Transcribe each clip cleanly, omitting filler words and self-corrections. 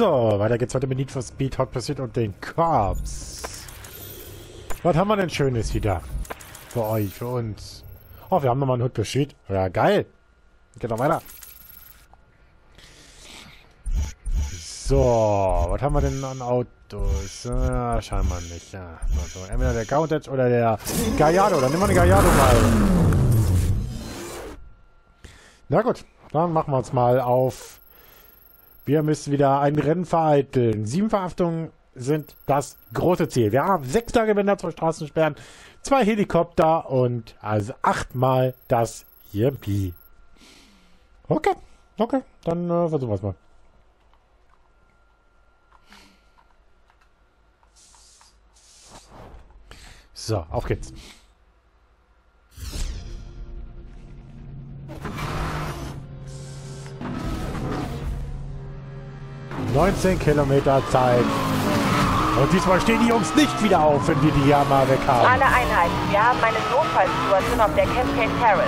So, weiter geht's heute mit Need for Speed Hot Pursuit und den Cops. Was haben wir denn Schönes wieder? Für euch, für uns. Oh, wir haben nochmal einen Hot Pursuit. Ja, geil. Geht noch weiter. So, was haben wir denn an Autos? Ah, scheinbar nicht. Ja, also, entweder der Countach oder der Gallardo. Dann nehmen wir den Gallardo mal. Na gut, dann machen wir uns mal auf. Wir müssen wieder ein Rennen vereiteln. 7 Verhaftungen sind das große Ziel. Wir haben 6 Tagebänder, 2 Straßensperren, 2 Helikopter und also 8-mal das EMP. Okay, okay, dann versuchen wir es mal. So, auf geht's. ...19 Kilometer Zeit. Und diesmal stehen die Jungs nicht wieder auf, wenn wir die hier mal weg haben. Alle Einheiten, wir haben eine Notfallsituation auf der Camp Kate Harris.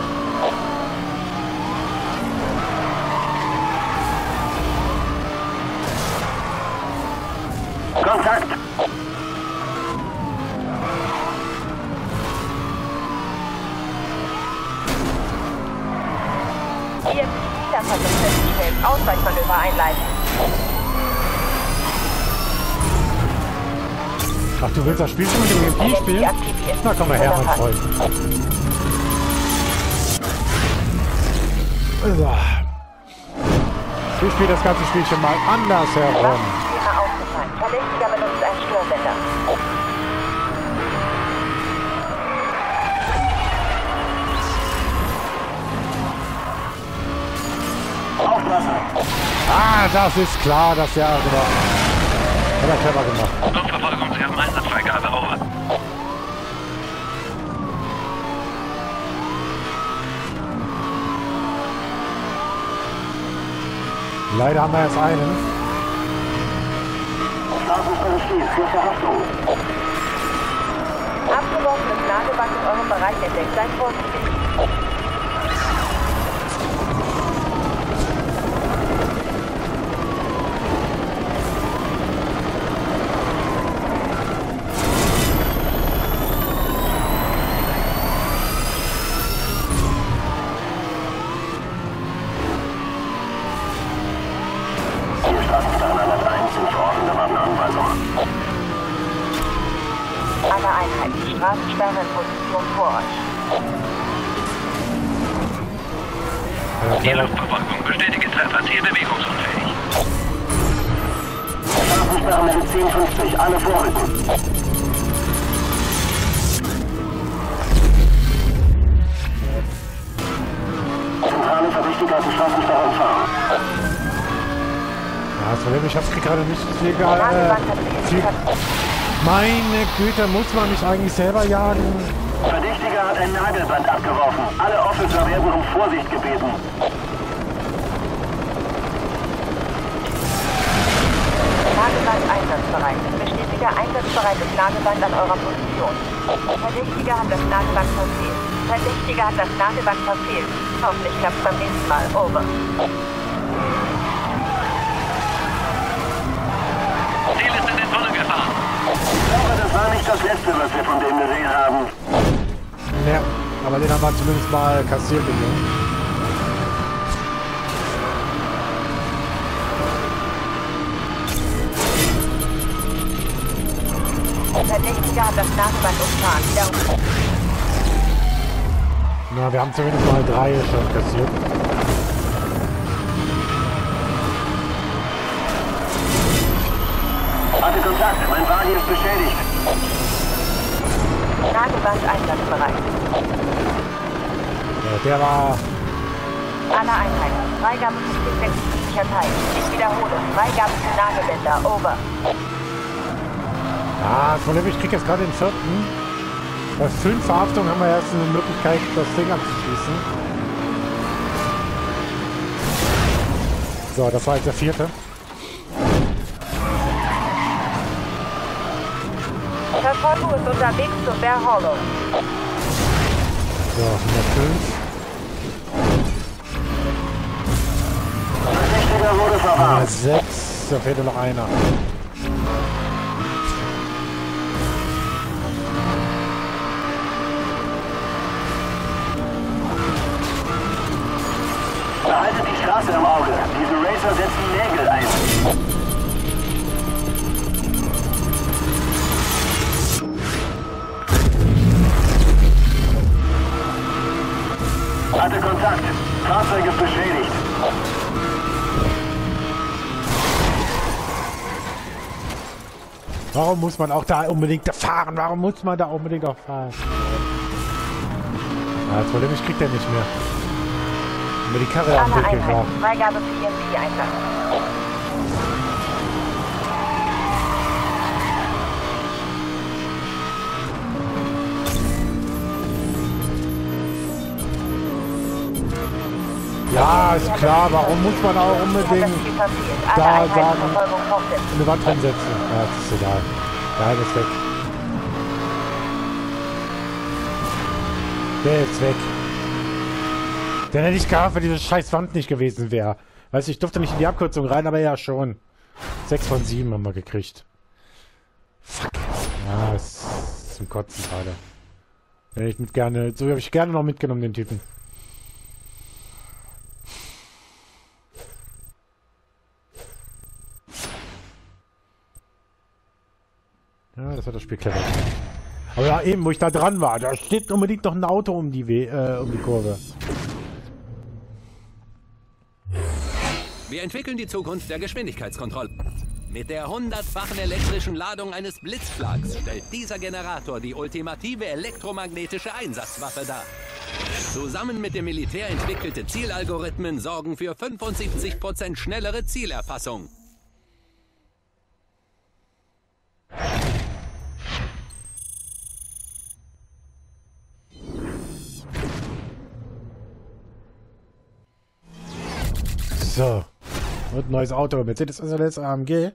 Kontakt! Hier ist die Niederfassung festgestellt. Ausweichmanöver einleiten. Ach, du willst das Spiel schon mit dem MP spielen? Na komm mal her, mein Freund. So. Ich spiele das ganze Spielchen mal anders herum. Verdächtiger benutzt einen Sturmbänder. Ah, das ist klar, dass der genau. Hat er clever gemacht. Luftverfolgung, Sie haben Einsatzfreigabe, over. Leider haben wir jetzt einen. Abgeworfenes Ladeband in eurem Bereich entdeckt. Seid vorsichtig. Die Luftverfolgung bestätige Treffer, Ziel bewegungsunfähig. Straßensperre mit 1050, alle vorrücken. Zentrale Verdächtige aus der Straßensperre entfernen. Ja, das Problem, ich hab's gerade nicht legal. Meine Güte, muss man mich eigentlich selber jagen? Verdächtiger hat ein Nagelband abgeworfen. Alle Officer werden um Vorsicht gebeten. Nagelband einsatzbereit. Bestätiger einsatzbereites Nagelband an eurer Position. Verdächtiger hat das Nagelband verfehlt. Verdächtiger hat das Nagelband verfehlt. Hoffentlich klappt's beim nächsten Mal. Over. Ziel ist in den Tunnel gefahren. Ich glaube, das war nicht das Letzte, was wir von dem gesehen haben. Ja, aber den haben wir zumindest mal kassiert. Verdächtiger hat das Nasenband umfahren. Wiederum. Na, wir haben zumindest mal 3 schon kassiert. Hatte Kontakt, mein Wagen ist beschädigt. Nagelband einsatzbereit. Ja, der war... Alle Einheiten. Freigabe für die 76er Teil. Ich wiederhole. Freigabe für Nagelbänder. Over. Ah, das Problem, ich krieg jetzt gerade den 4. Bei 5 Verhaftungen haben wir erst eine Möglichkeit, das Ding abzuschießen. So, das war jetzt der 4. Verfolgung ist unterwegs zu Bear Hollow. So, 105. Verdächtiger wurde verhaftet. 6. da fehlt nur noch einer. Behaltet die Straße im Auge. Diese Racer setzen Nägel ein. Hatte Kontakt. Fahrzeug ist beschädigt. Warum muss man auch da unbedingt fahren? Warum muss man da unbedingt auch fahren? Ja, das Problem, ich krieg der nicht mehr. Wenn wir die Karre am Weg gefahren. Freigabe für EMP-Einsatz. Ja, ist klar, warum muss man auch unbedingt da sagen, eine Wand dran setzen? Ja, das ist egal. Nein, ist weg. Der ist weg. Dann hätte ich gehabt, wenn diese scheiß Wand nicht gewesen wäre. Weißt du, ich durfte nicht in die Abkürzung rein, aber ja schon. 6 von 7 haben wir gekriegt. Fuck. Ja, ist zum Kotzen gerade. Hätte ich mit gerne, so habe ich gerne noch mitgenommen, den Typen. Ja, das hat das Spiel clever. Aber ja, eben, wo ich da dran war, da steht unbedingt noch ein Auto um die Kurve. Wir entwickeln die Zukunft der Geschwindigkeitskontrolle. Mit der 100-fachen elektrischen Ladung eines Blitzschlags stellt dieser Generator die ultimative elektromagnetische Einsatzwaffe dar. Zusammen mit dem Militär entwickelte Zielalgorithmen sorgen für 75% schnellere Zielerfassung. So, und neues Auto. Mercedes SLS AMG.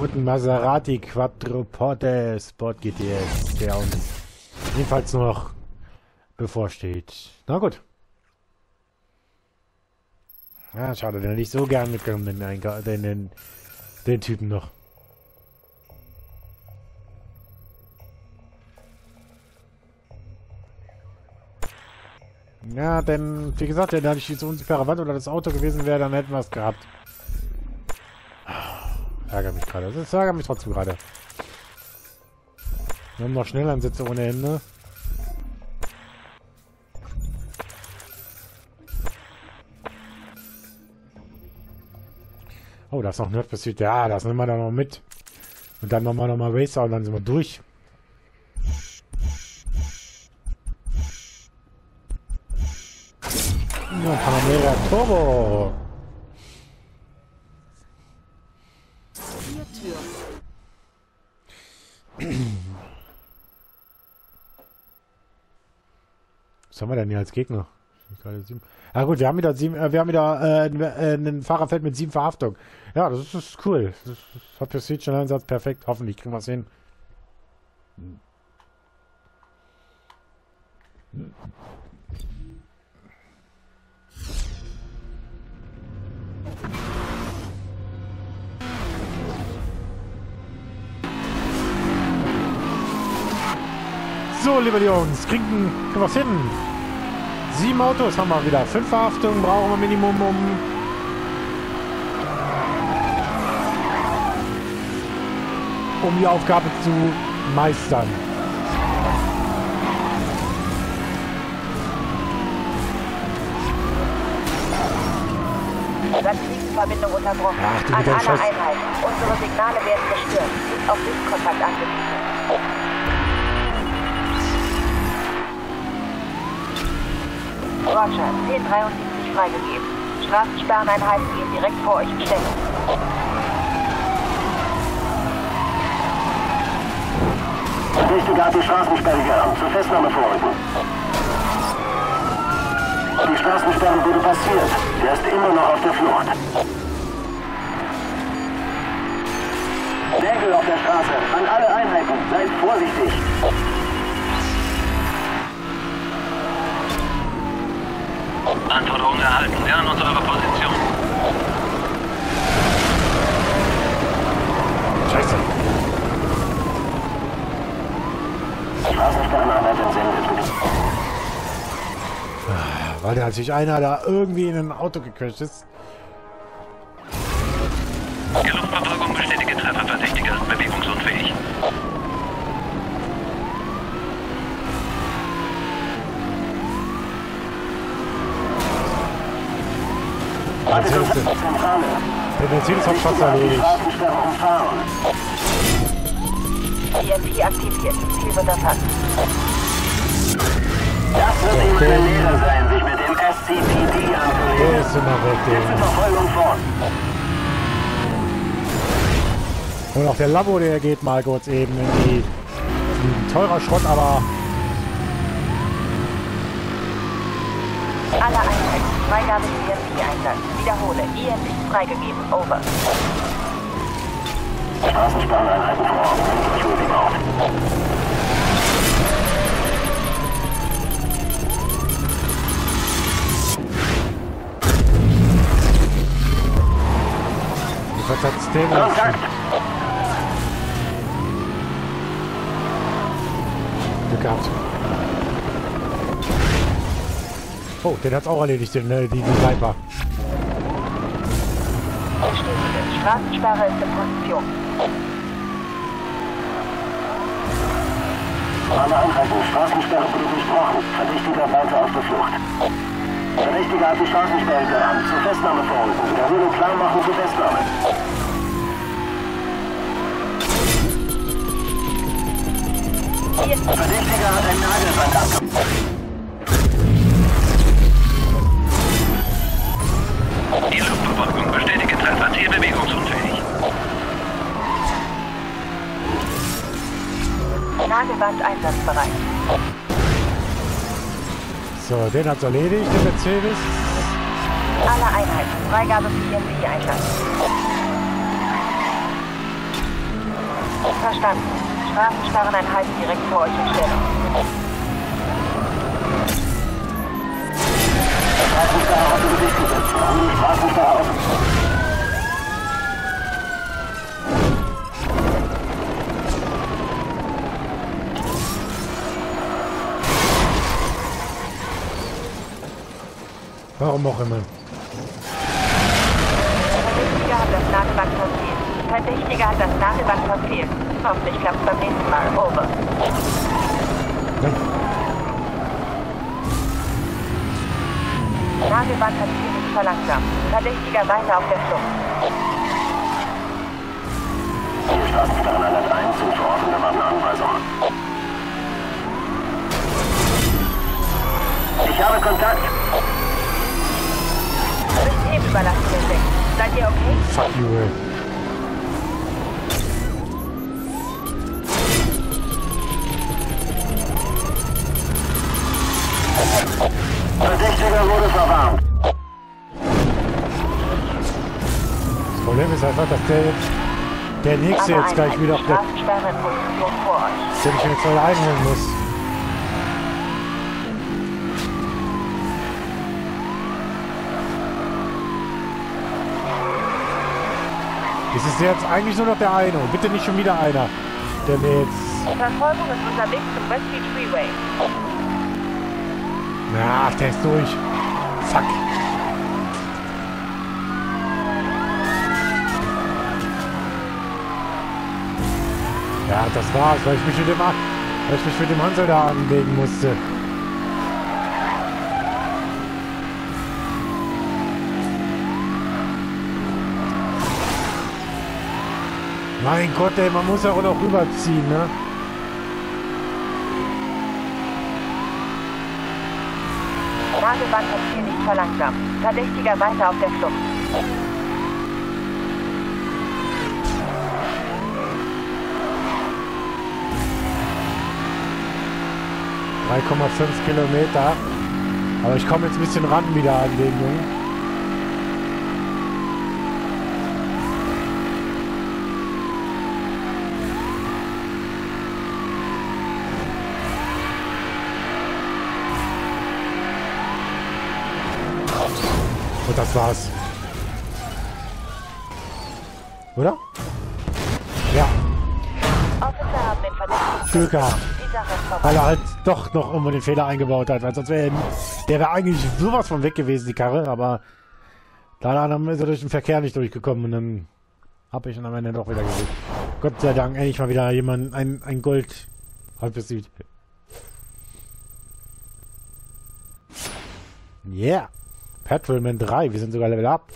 Und ein Maserati Quattroporte Sport GTS, der uns jedenfalls noch bevorsteht. Na gut. Ah, schade, den hätte ich so gern mitgenommen, den Typen noch. Ja, denn, wie gesagt, wenn da nicht die so unsichtbare Wand oder das Auto gewesen wäre, dann hätten wir es gehabt. Ärgert mich gerade. Das ärgert mich trotzdem gerade. Wir haben noch Schnellansätze ohne Ende. Oh, da ist noch ein Hot Pursuit. Ja, das nehmen wir dann noch mit. Und dann nochmal Racer und dann sind wir durch. Panamera Turbo. Was haben wir denn hier als Gegner? Ah gut, wir haben wieder einen Fahrerfeld mit 7 Verhaftungen. Ja, das ist cool. Hot Pursuit schon Einsatz, perfekt. Hoffentlich kriegen wir es hin. So, liebe Jungs, kriegen wir es hin. 7 Autos haben wir wieder. 5 Verhaftungen brauchen wir Minimum, um die Aufgabe zu meistern. Satellitenverbindung unterbrochen. Ach, du mit deinem Scheiß. Unsere Signale werden gestört. Auf Lichtkontakt angewiesen. Roger, 1073 freigegeben. Straßensperreneinheiten gehen direkt vor euch in Stellung. Verdächtiger hat die Straßensperre gehabt. Zur Festnahme vorrücken. Die Straßensperre wurde passiert. Der ist immer noch auf der Flucht. Nägel auf der Straße. An alle Einheiten. Seid vorsichtig. Deckung erhalten. Wir an unserer Position. Scheiße. Straßenbahnarbeit entsendet. Weil da sich einer da irgendwie in ein Auto gecrasht ist. Die Luftverfolgung bestätige Treffer. Verdächtiger ist bewegungsunfähig. Der Benzin ist auf Schatz erledigt. EMP aktiviert. Ziel wird erfasst. Das wird ihm eine Lehre sein, sich mit dem SCPD anzulegen. Der ist immer weg, der. Verfolgung vorn. Und auch der Labo, der geht mal kurz eben in die... Ein teurer Schrott, aber... Alle Einheiten. Freigabe EMP-Einsatz. Wiederhole. EMP freigegeben. Over. Straßensperreinheiten vor Ort. Entschuldigung auf. Was hat's denn? Kontakt! Glück gehabt. Oh, den hat's auch erledigt, den, ne? Die Viper. Bestätige. Straßensperre ist in Position. Alle Einheiten. Straßensperre wurde durchbrochen. Verdächtiger weiter auf der Flucht. Verdächtiger hat die Straßensperre gerannt. Zur Festnahme verholfen. Der Wiederholung klar machen zur Festnahme. Verdächtiger hat ein Nagelband abgebrochen. Die Luftverfolgung bestätige Treffer, Ziel bewegungsunfähig. Nagelband einsatzbereit. So, den hat's erledigt, den Mercedes. Alle Einheiten, Freigabe für EMP-Einsatz. Verstanden. Straßensperreneinheiten direkt vor euch in Stellung. Warum auch immer? Verdächtiger hat das Nadelband verfehlt. Verdächtiger hat das Nadelband verfehlt. Hoffentlich klappt es beim nächsten Mal. Over. Nein. Nagelband hat sich nicht verlangsamt. Verdächtiger weiter auf der Flucht. Die Straßenverhandlung 1 sind verordnete Anweisungen. Ich habe Kontakt. Systemüberlastung entdeckt. Seid ihr okay? Fuck you, ey. Verdächtiger wurde verwarnt. Das Problem ist einfach, dass der nächste jetzt gleich wieder auf der mich jetzt alle einholen muss. Es ist jetzt eigentlich nur noch der eine. Bitte nicht schon wieder einer. Der mir jetzt. Verfolgung ist unterwegs zum Westfield Freeway. Na, der ist durch. Fuck. Ja, das war's, weil ich mich mit dem Hansel da anlegen musste. Mein Gott, ey, man muss ja auch noch rüberziehen, ne? Nagelband hat hier nicht verlangsamt. Verdächtiger weiter auf der Flucht. ,5 Kilometer. Aber ich komme jetzt ein bisschen ran wieder an den Jungen. das war's. Oder? Ja. Glück gehabt. Weil er halt doch noch irgendwo den Fehler eingebaut hat. Weil sonst wäre der wär eigentlich sowas von weg gewesen, die Karre. Aber danach ist er durch den Verkehr nicht durchgekommen. Und dann habe ich ihn am Ende doch wieder gesehen. Gott sei Dank, endlich mal wieder jemand, ein Gold Hot Pursuit. Yeah. Patrolman 3, wir sind sogar Level Up.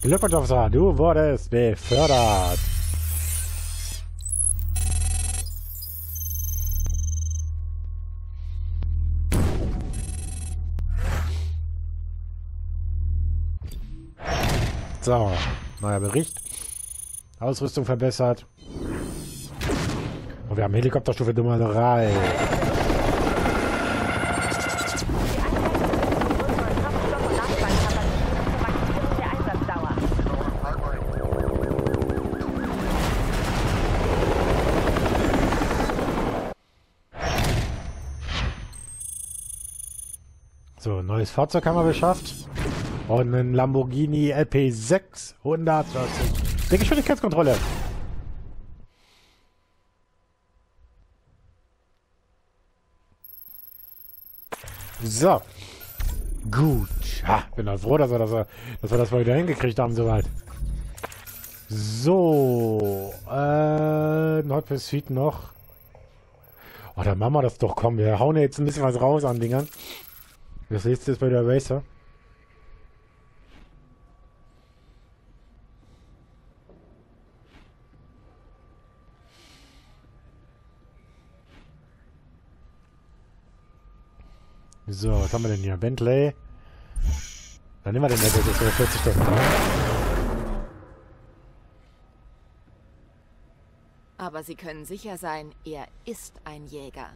Glückwunsch, Officer, du wurdest befördert. So, neuer Bericht. Ausrüstung verbessert. Und wir haben Helikopterstufe Nummer 3. So, neues Fahrzeug haben wir beschafft. Und einen Lamborghini LP640. Der Geschwindigkeitskontrolle. So. Gut. Ha, bin halt froh, dass wir das mal wieder hingekriegt haben, soweit. So. Hot Pursuit noch. Oh, dann machen wir das doch. Komm, wir hauen jetzt ein bisschen was raus an Dingern. Das nächste ist bei der Racer. So, was haben wir denn hier? Bentley. Dann nehmen wir den Bentley, das wäre 40.000. Aber Sie können sicher sein, er ist ein Jäger.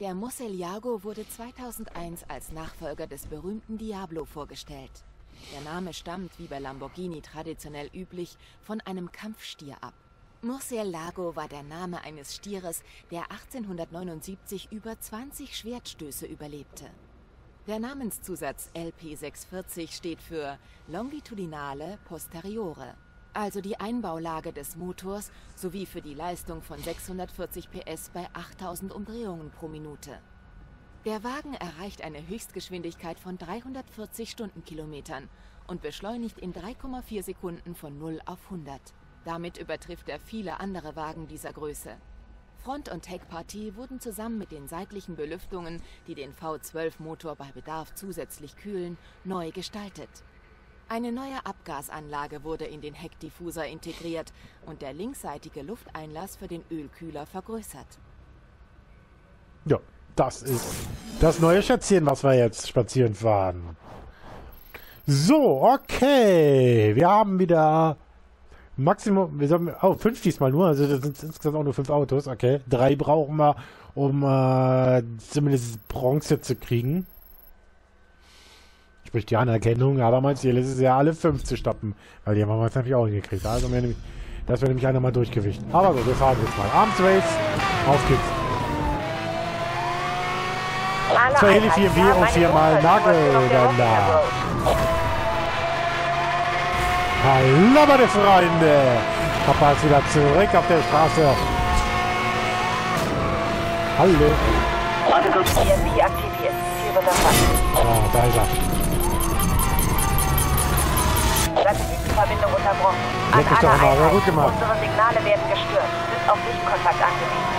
Der Murciélago wurde 2001 als Nachfolger des berühmten Diablo vorgestellt. Der Name stammt, wie bei Lamborghini traditionell üblich, von einem Kampfstier ab. Murciélago war der Name eines Stieres, der 1879 über 20 Schwertstöße überlebte. Der Namenszusatz LP640 steht für Longitudinale Posteriore, also die Einbaulage des Motors sowie für die Leistung von 640 PS bei 8000 Umdrehungen pro Minute. Der Wagen erreicht eine Höchstgeschwindigkeit von 340 Stundenkilometern und beschleunigt in 3,4 Sekunden von 0 auf 100. Damit übertrifft er viele andere Wagen dieser Größe. Front- und Heckpartie wurden zusammen mit den seitlichen Belüftungen, die den V12-Motor bei Bedarf zusätzlich kühlen, neu gestaltet. Eine neue Abgasanlage wurde in den Heckdiffuser integriert und der linksseitige Lufteinlass für den Ölkühler vergrößert. Ja, das ist das neue Schätzchen, was wir jetzt spazieren fahren. So, okay. Wir haben wieder Maximum, wir haben 5 diesmal nur, also das sind insgesamt auch nur 5 Autos, okay. 3 brauchen wir, um zumindest Bronze zu kriegen. Sprich die Anerkennung, aber mein Ziel ist es ja, alle 5 zu stoppen. Weil die haben wir jetzt natürlich auch hingekriegt. Also das wäre nämlich einer mal durchgewicht. Aber so, wir fahren jetzt mal. Arms Race, auf geht's. 2 Heli 4W und 4-mal Nagel dann da. Hallo meine Freunde! Papa ist wieder zurück auf der Straße. Hallo. Autobus 4W aktiviert. Ah, da ist er. Satellitenverbindung unterbrochen. An einer Einheit. Unsere Signale werden gestört. Sind auf Lichtkontakt angewiesen.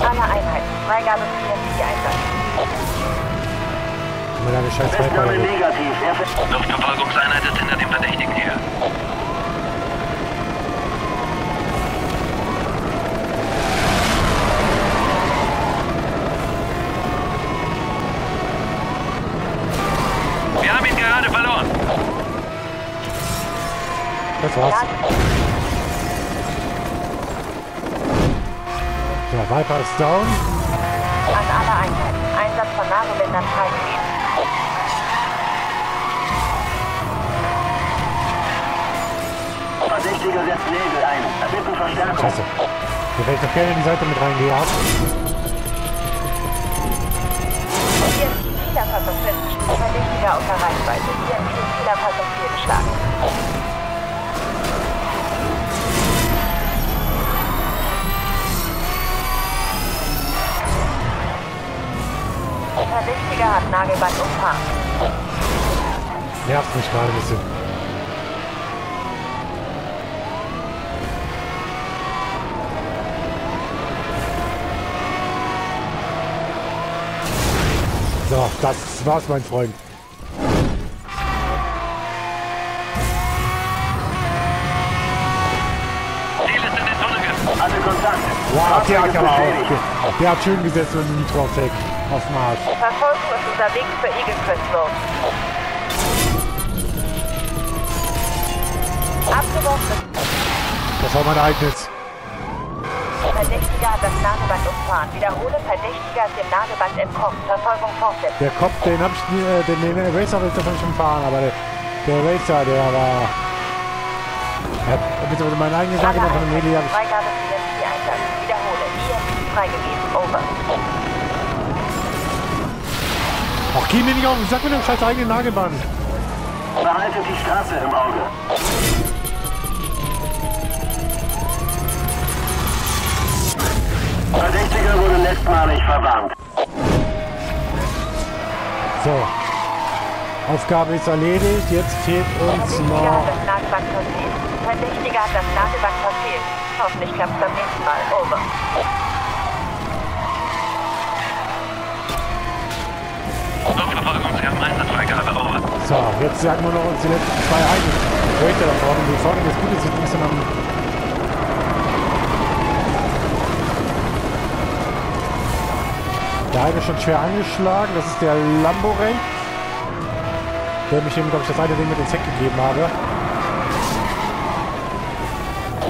Alle Einheiten. Freigabe für den Einsatz. Festnahme negativ. Luftverfolgungseinheit ist hinter dem Verdächtigen her. Das war's. Der Viper ist down. an alle Einheiten. Einsatz von Nasenbindern freigegeben. Verdächtiger setzt Nebel ein. Erbitten Verstärkung. Scheiße. Hier werde ich noch gerne in die Seite mit reingejagt. Hier ist die Zielerfassung festgeschlagen. Verdächtiger außer Reichweite. Hier ist die Zielerfassung fehlgeschlagen. Verdächtiger hat Nagelband umfahren. Nervt mich gerade ein bisschen. So, das war's, mein Freund. Wow, der hat schön gesetzt und Nitro auf Deck. Auf dem Mars. Verfolgung ist unterwegs für Egelkönzburg. Abgeworfen. Das war mein eigenes. Verdächtiger hat das Nagelband umfahren. Wiederhole, Verdächtiger ist dem Nagelband entkommen. Verfolgung fortsetzen. Der Kopf, den hab ich, den Racer will ich davon schon fahren, aber der Racer, der war... Ja, bitte, mein eigenes Nagelband von dem Heli habe ich... Freigabe für EMC Einsatz. Wiederhole, EMC freigegeben. Over. Ach, geh mir nicht auf, sag mir doch scheiß eigene Nagelbahn. Behalte die Straße im Auge. Verdächtiger wurde letztmalig verwarnt. So. Aufgabe ist erledigt, jetzt fehlt uns noch... Verdächtiger hat das Nagelband verfehlt. Verdächtiger hat das Nagelband verfehlt. Hoffentlich klappt's beim nächsten Mal. Over. So, jetzt sagen wir noch uns die letzten zwei Einheiten. Rate da vorne, die vorne das Gute ist, müssen wir noch. Der eine ist schon schwer angeschlagen, das ist der Lamborghini, der mich eben, glaube ich, das eine Ding mit ins Heck gegeben habe.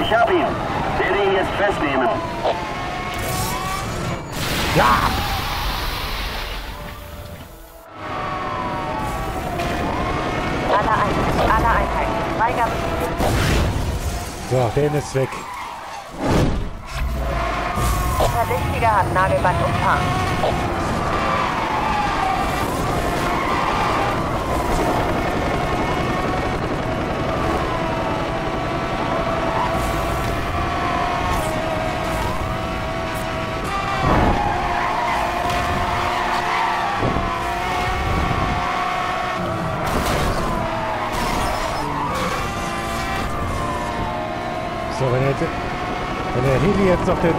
Ich habe ihn. Werde ihn jetzt festnehmen. Ja! So, den ist weg. Verdächtiger hat Nagelband umfahren. Jetzt noch den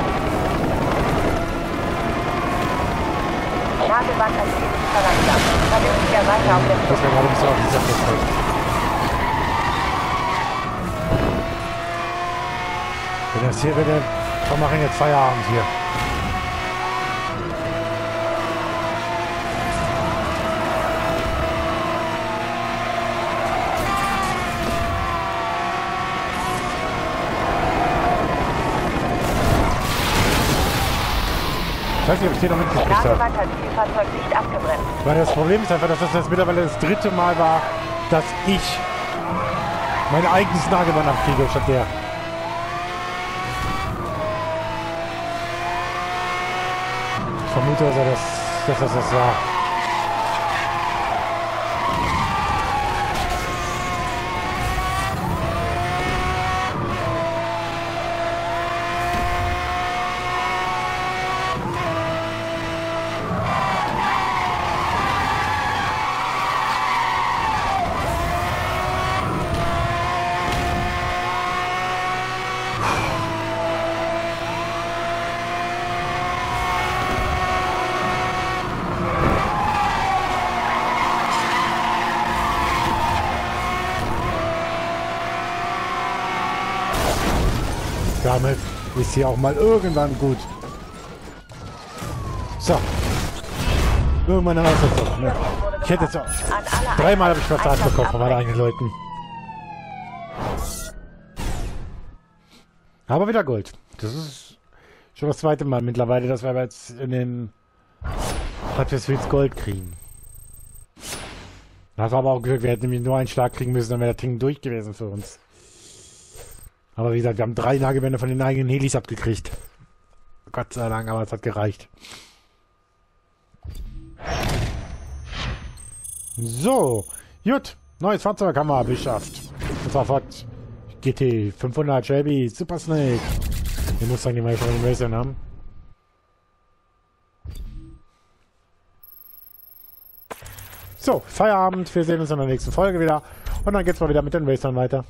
Nagelband als Heli verlangsamt. Verdächtiger weiter auf der Flucht. Das war gerade nicht so auf die Sache gestellt. Wenn das hier wieder... Komm, machen jetzt Feierabend hier. Ich weiß nicht, ob ich den noch mitgekriegt habe. Nagelband hat dieses Fahrzeug nicht abgebremst. Weil das Problem ist einfach, dass das mittlerweile das dritte Mal war, dass ich mein eigenes Nagelband abkriege, statt der. Ich vermute, dass das war. Damit ist hier auch mal irgendwann gut. So. Irgendwann haben wir es jetzt auch. Ne? Ich hätte jetzt auch. Dreimal habe ich Vertrag bekommen von meinen eigenen Leuten. Aber wieder Gold. Das ist schon das zweite Mal mittlerweile, dass wir jetzt in den Dass wir jetzt Gold kriegen. Da hast du aber auch Glück, wir hätten nämlich nur einen Schlag kriegen müssen, dann wäre das Ding durch gewesen für uns. Aber wie gesagt, wir haben 3 Nagelbänder von den eigenen Helis abgekriegt. Gott sei Dank, aber es hat gereicht. So, gut. Neues Fahrzeug haben wir beschafft. Und zwar Ford GT500 Shelby Super Snake. Den Mustang, den wir schon in Racing haben. So, Feierabend. Wir sehen uns in der nächsten Folge wieder. Und dann geht's mal wieder mit den Racern weiter.